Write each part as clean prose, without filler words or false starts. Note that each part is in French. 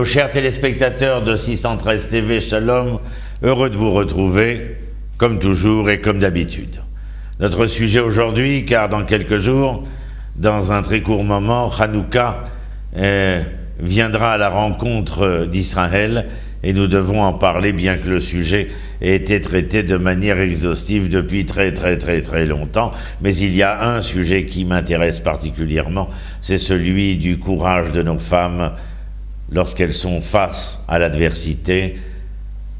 Nos chers téléspectateurs de 613 TV, Shalom, heureux de vous retrouver, comme toujours et comme d'habitude. Notre sujet aujourd'hui, car dans quelques jours, dans un très court moment, Hanouka viendra à la rencontre d'Israël et nous devons en parler, bien que le sujet ait été traité de manière exhaustive depuis très longtemps. Mais il y a un sujet qui m'intéresse particulièrement, c'est celui du courage de nos femmes lorsqu'elles sont face à l'adversité,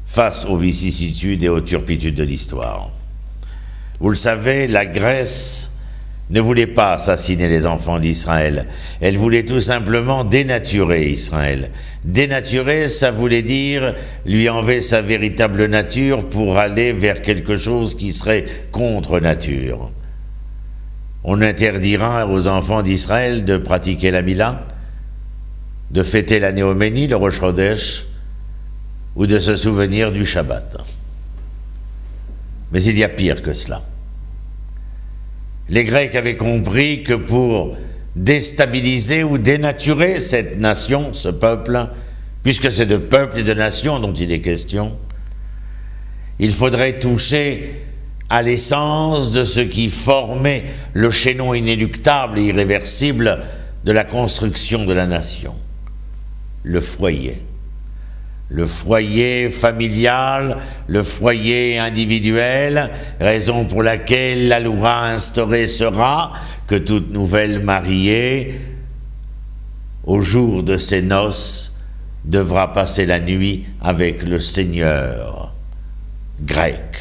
face aux vicissitudes et aux turpitudes de l'histoire. Vous le savez, la Grèce ne voulait pas assassiner les enfants d'Israël. Elle voulait tout simplement dénaturer Israël. Dénaturer, ça voulait dire lui enlever sa véritable nature pour aller vers quelque chose qui serait contre nature. On interdira aux enfants d'Israël de pratiquer la Mila, de fêter la Néoménie, le Rosh Chodesh, ou de se souvenir du Shabbat. Mais il y a pire que cela. Les Grecs avaient compris que pour déstabiliser ou dénaturer cette nation, ce peuple, puisque c'est de peuple et de nation dont il est question, il faudrait toucher à l'essence de ce qui formait le chaînon inéluctable et irréversible de la construction de la nation, le foyer. Le foyer familial, le foyer individuel, raison pour laquelle la Loura instaurée sera que toute nouvelle mariée, au jour de ses noces, devra passer la nuit avec le Seigneur grec.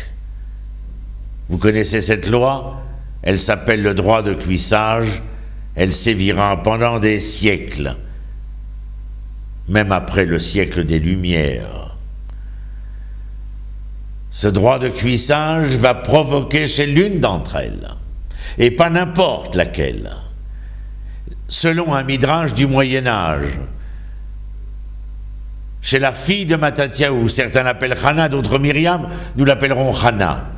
Vous connaissez cette loi? Elle s'appelle le droit de cuissage. Elle sévira pendant des siècles, même après le siècle des Lumières. Ce droit de cuissage va provoquer chez l'une d'entre elles, et pas n'importe laquelle, selon un midrash du Moyen-Âge, chez la fille de Mattatyahu, certains l'appellent Hana, d'autres Myriam, nous l'appellerons Hana.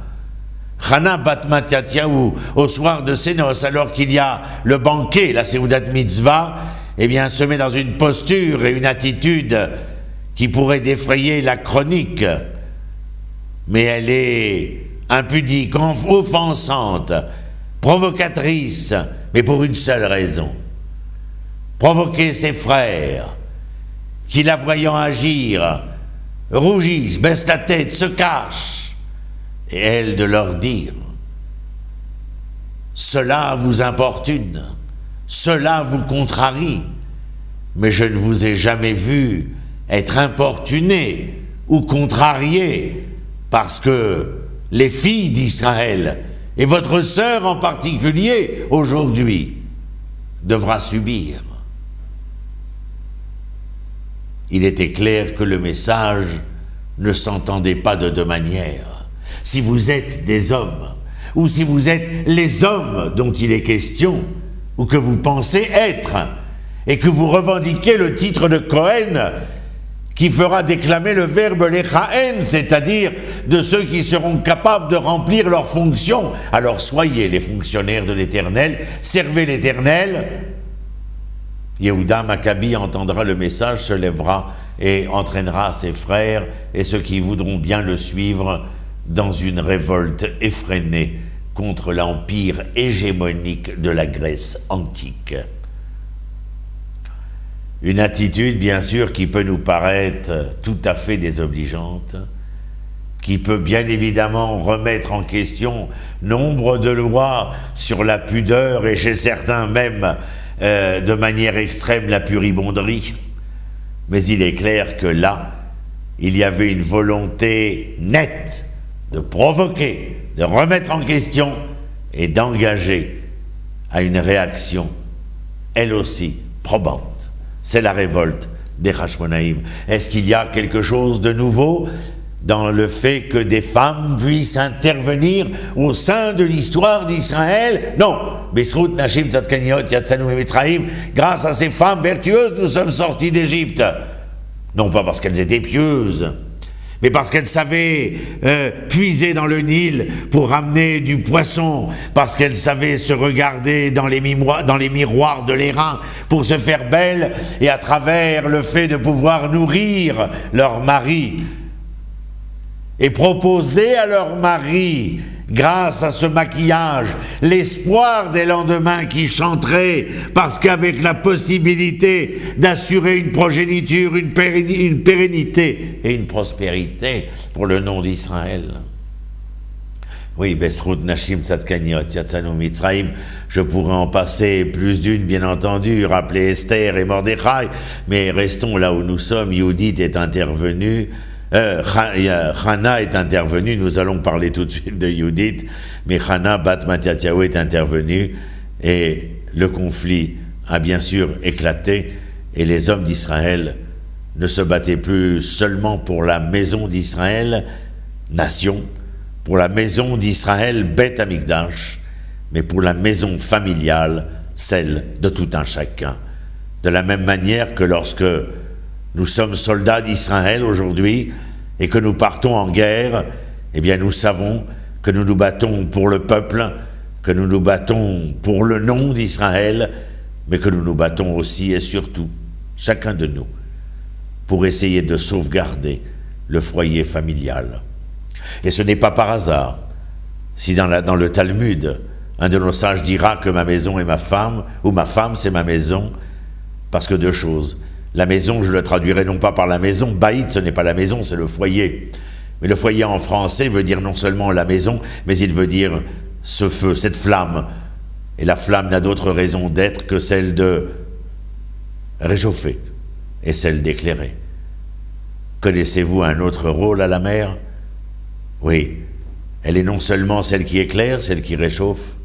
Hana bat Mattatyahu au soir de ses noces, alors qu'il y a le banquet, la Seudat Mitzvah, eh bien, se met dans une posture et une attitude qui pourrait défrayer la chronique, mais elle est impudique, offensante, provocatrice, mais pour une seule raison. Provoquer ses frères, qui la voyant agir, rougissent, baissent la tête, se cachent, et elle de leur dire « Cela vous importune ». Cela vous contrarie, mais je ne vous ai jamais vu être importuné ou contrarié parce que les filles d'Israël, et votre sœur en particulier aujourd'hui, devra subir. Il était clair que le message ne s'entendait pas de deux manières. Si vous êtes des hommes, ou si vous êtes les hommes dont il est question, ou que vous pensez être, et que vous revendiquez le titre de Cohen qui fera déclamer le verbe lechaen, c'est-à-dire de ceux qui seront capables de remplir leurs fonctions. Alors soyez les fonctionnaires de l'Éternel, servez l'Éternel. Yehuda Maccabi entendra le message, se lèvera et entraînera ses frères et ceux qui voudront bien le suivre dans une révolte effrénée contre l'empire hégémonique de la Grèce antique. Une attitude, bien sûr, qui peut nous paraître tout à fait désobligeante, qui peut bien évidemment remettre en question nombre de lois sur la pudeur et chez certains même, de manière extrême, la puribonderie. Mais il est clair que là, il y avait une volonté nette de provoquer, de remettre en question et d'engager à une réaction, elle aussi, probante. C'est la révolte des Hashmonaïm. Est-ce qu'il y a quelque chose de nouveau dans le fait que des femmes puissent intervenir au sein de l'histoire d'Israël? Non. Bisrout Nashim Tzadkaniot Yatsanu Mitzrayim, grâce à ces femmes vertueuses, nous sommes sortis d'Égypte. Non pas parce qu'elles étaient pieuses, mais parce qu'elle savait puiser dans le Nil pour ramener du poisson, parce qu'elle savait se regarder dans les miroirs de l'airain pour se faire belle, et à travers le fait de pouvoir nourrir leur mari et proposer à leur mari, grâce à ce maquillage, l'espoir des lendemains qui chanteraient, parce qu'avec la possibilité d'assurer une progéniture, une pérennité et une prospérité pour le nom d'Israël. Oui, Besrout Nashim Tzadkaniot Yatsanu Mitzrayim, je pourrais en passer plus d'une, bien entendu, rappeler Esther et Mordechai, mais restons là où nous sommes. Yehudit est intervenue. Hana est intervenue, nous allons parler tout de suite de Yehudit, mais Hana bat Mattatyahu est intervenue et le conflit a bien sûr éclaté et les hommes d'Israël ne se battaient plus seulement pour la maison d'Israël, nation, pour la maison d'Israël, Beth Amikdash, mais pour la maison familiale, celle de tout un chacun. De la même manière que lorsque nous sommes soldats d'Israël aujourd'hui et que nous partons en guerre, eh bien nous savons que nous nous battons pour le peuple, que nous nous battons pour le nom d'Israël, mais que nous nous battons aussi et surtout, chacun de nous, pour essayer de sauvegarder le foyer familial. Et ce n'est pas par hasard si dans le Talmud, un de nos sages dira que ma maison est ma femme, ou ma femme c'est ma maison, parce que deux choses. La maison, je le traduirai non pas par la maison, baït, ce n'est pas la maison, c'est le foyer. Mais le foyer en français veut dire non seulement la maison, mais il veut dire ce feu, cette flamme. Et la flamme n'a d'autre raison d'être que celle de réchauffer et celle d'éclairer. Connaissez-vous un autre rôle à la mer? Oui, elle est non seulement celle qui éclaire, celle qui réchauffe,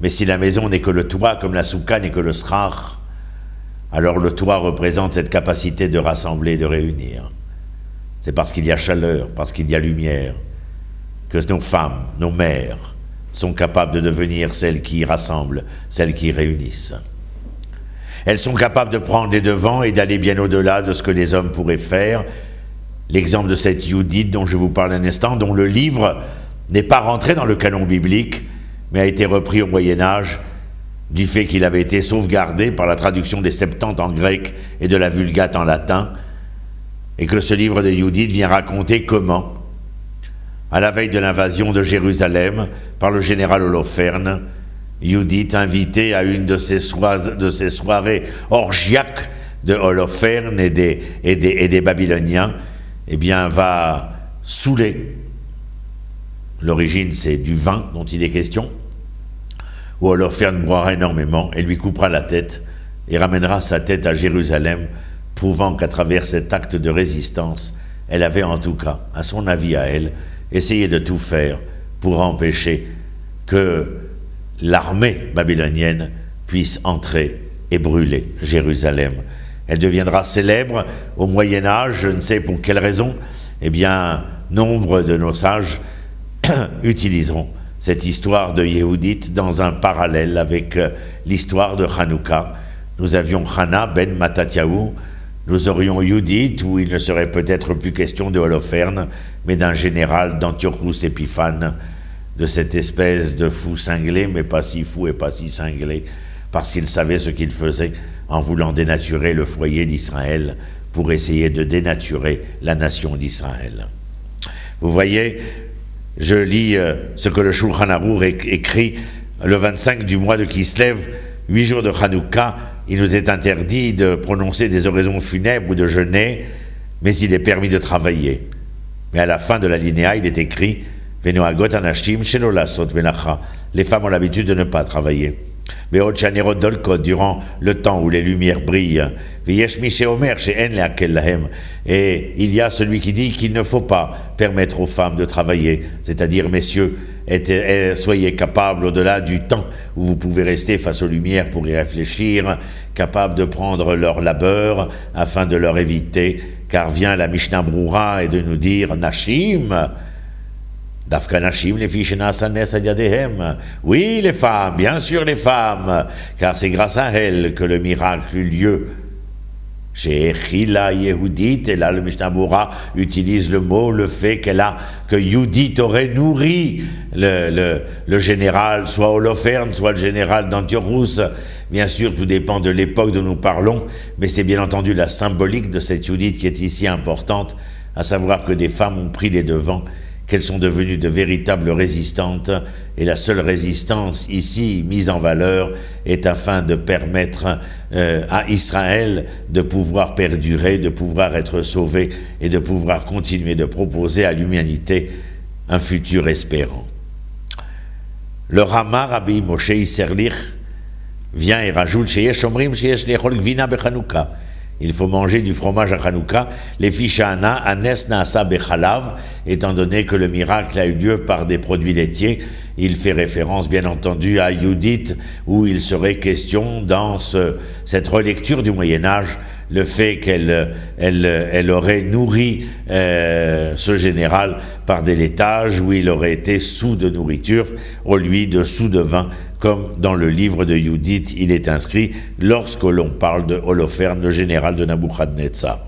mais si la maison n'est que le toit, comme la soukha n'est que le srach, alors le toit représente cette capacité de rassembler, de réunir. C'est parce qu'il y a chaleur, parce qu'il y a lumière, que nos femmes, nos mères, sont capables de devenir celles qui rassemblent, celles qui réunissent. Elles sont capables de prendre les devants et d'aller bien au-delà de ce que les hommes pourraient faire. L'exemple de cette Yehudit dont je vous parle un instant, dont le livre n'est pas rentré dans le canon biblique, mais a été repris au Moyen-Âge, du fait qu'il avait été sauvegardé par la traduction des Septante en grec et de la Vulgate en latin, et que ce livre de Yehudit vient raconter comment, à la veille de l'invasion de Jérusalem par le général Holoferne, Yehudit, invité à une de ces soirées orgiaques de Holoferne et des Babyloniens, eh bien va saouler. L'origine, c'est du vin dont il est question, où Holoferne boira énormément et lui coupera la tête et ramènera sa tête à Jérusalem, prouvant qu'à travers cet acte de résistance, elle avait en tout cas, à son avis à elle, essayé de tout faire pour empêcher que l'armée babylonienne puisse entrer et brûler Jérusalem. Elle deviendra célèbre au Moyen-Âge, je ne sais pour quelle raison, eh bien, nombre de nos sages utiliseront cette histoire de Yehudit dans un parallèle avec l'histoire de Hanouka. Nous avions Hana ben Mattatyahu, nous aurions Yehudit, où il ne serait peut-être plus question de Holoferne, mais d'un général d'Antiochus Épiphane, de cette espèce de fou cinglé, mais pas si fou et pas si cinglé, parce qu'il savait ce qu'il faisait en voulant dénaturer le foyer d'Israël pour essayer de dénaturer la nation d'Israël. Vous voyez, je lis ce que le Shulchan Arour écrit le 25 du mois de Kislev, 8 jours de Hanouka. Il nous est interdit de prononcer des oraisons funèbres ou de jeûner, mais il est permis de travailler. Mais à la fin de la linéa, il est écrit « Venoagot anashim shelo lasot melacha » Les femmes ont l'habitude de ne pas travailler. « Beot shanerot dolkot » Durant le temps où les lumières brillent. « Veyesh mi sheomer she'en leakel lahem » Et il y a celui qui dit qu'il ne faut pas permettre aux femmes de travailler, c'est-à-dire, messieurs, soyez capables au-delà du temps où vous pouvez rester face aux lumières pour y réfléchir, capables de prendre leur labeur afin de leur éviter, car vient la Mishnah Broura et de nous dire « Nashim » Oui, les femmes, bien sûr les femmes, car c'est grâce à elles que le miracle eut lieu. Chez Chila Yehudit, et là le Mishnah Boura utilise le mot, le fait qu'elle a, que Yehudit aurait nourri le général, soit Holoferne, soit le général d'Antiochus. Bien sûr, tout dépend de l'époque dont nous parlons, mais c'est bien entendu la symbolique de cette Yehudit qui est ici importante, à savoir que des femmes ont pris les devants, qu'elles sont devenues de véritables résistantes, et la seule résistance ici mise en valeur est afin de permettre à Israël de pouvoir perdurer, de pouvoir être sauvé et de pouvoir continuer de proposer à l'humanité un futur espérant. Le Rama Rabbi Moshe Isserlich vient et rajoute Sheyesh Omrim Sheyesh Lechol Gvina Bechanouka. Il faut manger du fromage à Hanouka, les fichana, anes naasa bechalav, étant donné que le miracle a eu lieu par des produits laitiers. Il fait référence bien entendu à Yehudit, où il serait question dans cette relecture du Moyen-Âge, le fait qu'elle aurait nourri ce général par des laitages, où il aurait été sous de nourriture, au lieu de sous de vin, comme dans le livre de Yehudit, il est inscrit lorsque l'on parle de Holoferne, le général de Nabuchodonosor.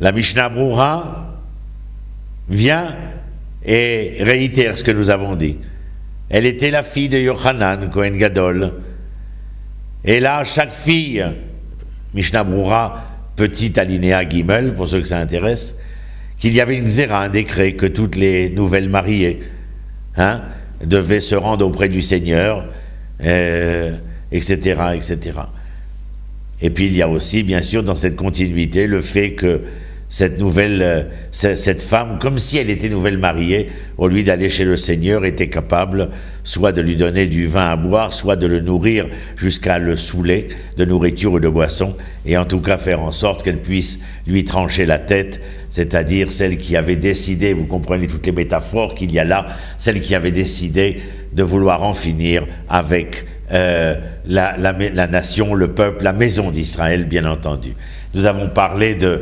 La Mishnah Broura vient et réitère ce que nous avons dit. Elle était la fille de Yochanan, Kohen Gadol. Et là, chaque fille, Mishnah Broura, petite alinéa Gimel, pour ceux que ça intéresse, qu'il y avait une zéra, un décret, que toutes les nouvelles mariées devaient se rendre auprès du Seigneur, etc., etc. Et puis il y a aussi, bien sûr, dans cette continuité, le fait que cette femme, comme si elle était nouvelle mariée, au lieu d'aller chez le Seigneur, était capable soit de lui donner du vin à boire, soit de le nourrir jusqu'à le saouler de nourriture ou de boisson, et en tout cas faire en sorte qu'elle puisse lui trancher la tête, c'est-à-dire celle qui avait décidé, vous comprenez toutes les métaphores qu'il y a là, celle qui avait décidé de vouloir en finir avec la nation, le peuple, la maison d'Israël, bien entendu. Nous avons parlé de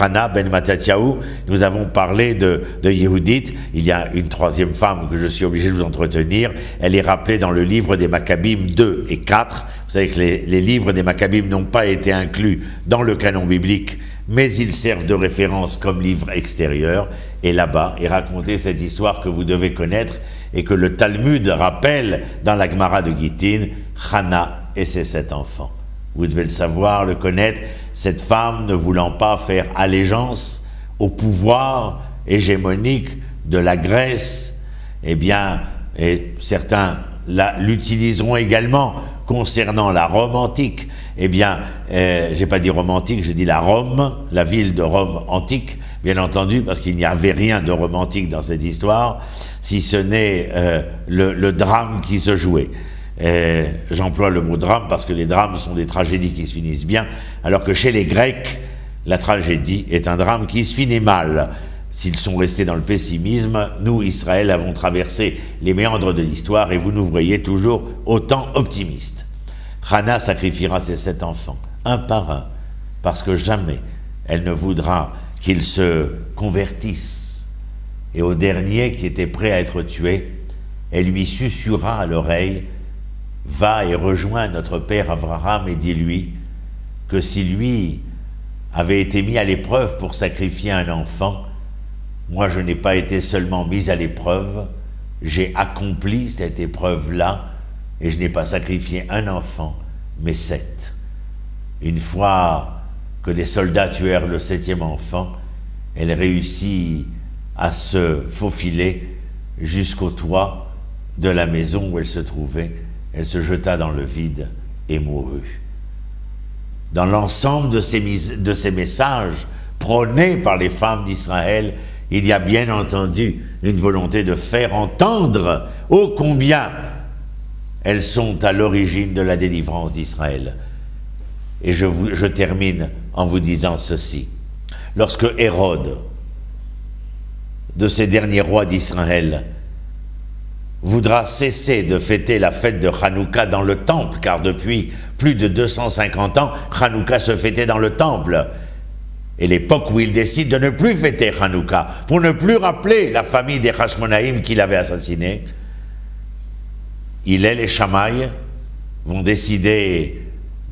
Hana ben Matatiaou, nous avons parlé de Yehudit. Il y a une troisième femme que je suis obligé de vous entretenir, elle est rappelée dans le livre des Maccabim 2 et 4, vous savez que les livres des Maccabim n'ont pas été inclus dans le canon biblique, mais ils servent de référence comme livre extérieur, et là-bas est racontée cette histoire que vous devez connaître, et que le Talmud rappelle dans la Gemara de Gittin, Hana et ses 7 enfants. Vous devez le savoir, le connaître, cette femme ne voulant pas faire allégeance au pouvoir hégémonique de la Grèce, eh bien, et certains l'utiliseront également concernant la Rome antique, eh bien, j'ai pas dit Rome antique, j'ai dit la Rome, la ville de Rome antique, bien entendu, parce qu'il n'y avait rien de romantique dans cette histoire, si ce n'est le drame qui se jouait. J'emploie le mot drame parce que les drames sont des tragédies qui se finissent bien, alors que chez les Grecs, la tragédie est un drame qui se finit mal. S'ils sont restés dans le pessimisme, nous, Israël, avons traversé les méandres de l'histoire et vous nous voyez toujours autant optimistes. Hana sacrifiera ses 7 enfants, un par un, parce que jamais elle ne voudra qu'ils se convertissent. Et au dernier qui était prêt à être tué, elle lui susurra à l'oreille « Va et rejoins notre père Avraham et dis-lui que si lui avait été mis à l'épreuve pour sacrifier un enfant, moi je n'ai pas été seulement mis à l'épreuve, j'ai accompli cette épreuve-là et je n'ai pas sacrifié un enfant, mais 7. » Une fois que les soldats tuèrent le 7e enfant, elle réussit à se faufiler jusqu'au toit de la maison où elle se trouvait. Elle se jeta dans le vide et mourut. Dans l'ensemble de ces messages prônés par les femmes d'Israël, il y a bien entendu une volonté de faire entendre ô combien elles sont à l'origine de la délivrance d'Israël. Et je termine en vous disant ceci. Lorsque Hérode, de ces derniers rois d'Israël, voudra cesser de fêter la fête de Hanouka dans le temple, car depuis plus de 250 ans, Hanouka se fêtait dans le temple. Et l'époque où il décide de ne plus fêter Hanouka, pour ne plus rappeler la famille des Hashmonaïm qu'il avait assassinée, il et les Shamaï vont décider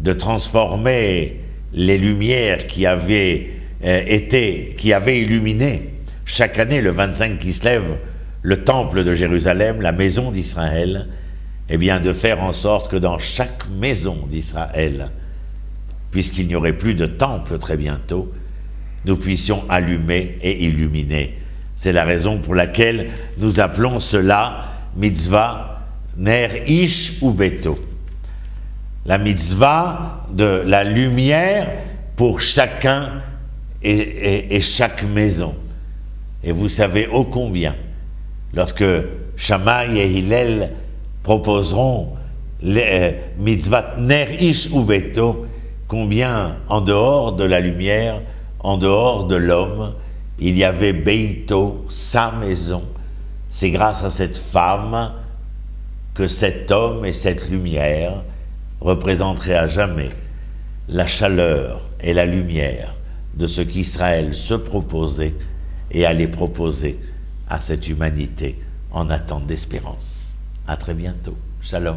de transformer les lumières qui avaient illuminé chaque année le 25 qui se lève le temple de Jérusalem, la maison d'Israël, eh bien de faire en sorte que dans chaque maison d'Israël, puisqu'il n'y aurait plus de temple très bientôt, nous puissions allumer et illuminer. C'est la raison pour laquelle nous appelons cela mitzvah ner ish ou beto. La mitzvah de la lumière pour chacun et chaque maison. Et vous savez ô combien, lorsque Shammai et Hillel proposeront les mitzvah ner ish ou beto, combien en dehors de la lumière, en dehors de l'homme, il y avait Beito, sa maison. C'est grâce à cette femme que cet homme et cette lumière représenteraient à jamais la chaleur et la lumière de ce qu'Israël se proposait et allait proposer à cette humanité en attente d'espérance. À très bientôt. Shalom.